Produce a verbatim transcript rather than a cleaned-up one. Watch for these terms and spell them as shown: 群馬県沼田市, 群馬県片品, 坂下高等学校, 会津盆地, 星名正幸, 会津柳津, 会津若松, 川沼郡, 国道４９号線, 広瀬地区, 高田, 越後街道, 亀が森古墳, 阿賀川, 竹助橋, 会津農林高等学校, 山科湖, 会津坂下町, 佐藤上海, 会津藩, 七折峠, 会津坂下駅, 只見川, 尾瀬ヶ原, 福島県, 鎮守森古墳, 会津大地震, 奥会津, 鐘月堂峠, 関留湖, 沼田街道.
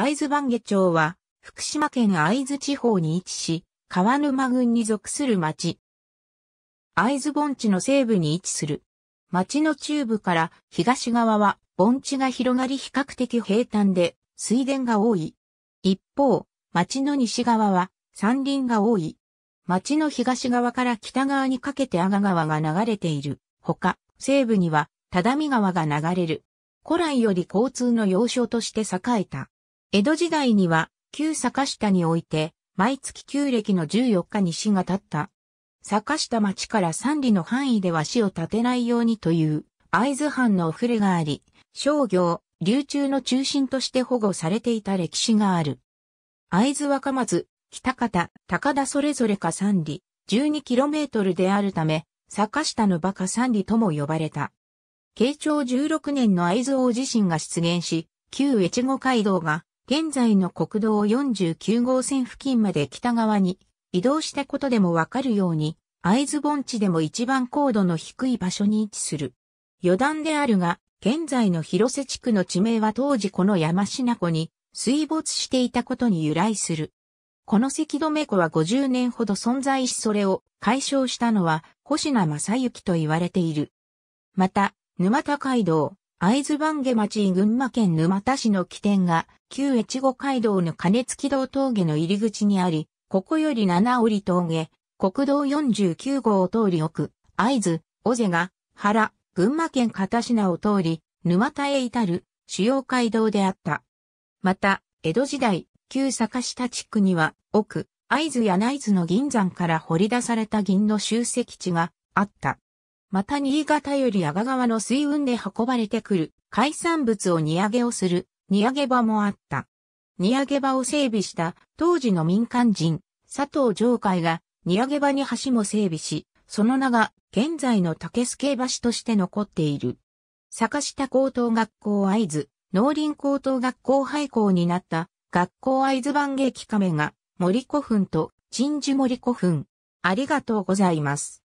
会津坂下町は、福島県会津地方に位置し、川沼郡に属する町。会津盆地の西部に位置する。町の中部から東側は盆地が広がり比較的平坦で水田が多い。一方、町の西側は山林が多い。町の東側から北側にかけて阿賀川が流れている。ほか、西部には只見川が流れる。古来より交通の要衝として栄えた。江戸時代には旧坂下において、毎月旧暦のじゅうよっかに市が建った。坂下町から三里の範囲では市を建てないようにという会津藩のお触れがあり、商業、流通の中心として保護されていた歴史がある。会津若松、北方、高田それぞれか三里、じゅうにキロメートルであるため、坂下の馬鹿三里とも呼ばれた。慶長じゅうろくねんの会津大地震が出現し、旧越後街道が、現在の国道よんじゅうきゅうごうせん付近まで北側に移動したことでもわかるように、会津盆地でも一番高度の低い場所に位置する。余談であるが、現在の広瀬地区の地名は当時この山科湖に水没していたことに由来する。この関留湖はごじゅうねんほど存在しそれを解消したのは星名正幸と言われている。また、沼田街道。会津坂下町群馬県沼田市の起点が旧越後街道の鐘月堂峠の入り口にあり、ここより七折峠、国道よんじゅうきゅうごうを通り奥、会津、尾瀬ヶ原、群馬県片品を通り、沼田へ至る主要街道であった。また、江戸時代、旧坂下地区には奥、会津柳津の銀山から掘り出された銀の集積地があった。また新潟より阿賀川の水運で運ばれてくる海産物を荷揚げをする荷揚げ場もあった。荷揚げ場を整備した当時の民間人佐藤上海が荷揚げ場に橋も整備し、その名が現在の竹助橋として残っている。坂下高等学校会津、農林高等学校廃校になった学校会津坂下駅亀が森古墳と鎮守森古墳。ありがとうございます。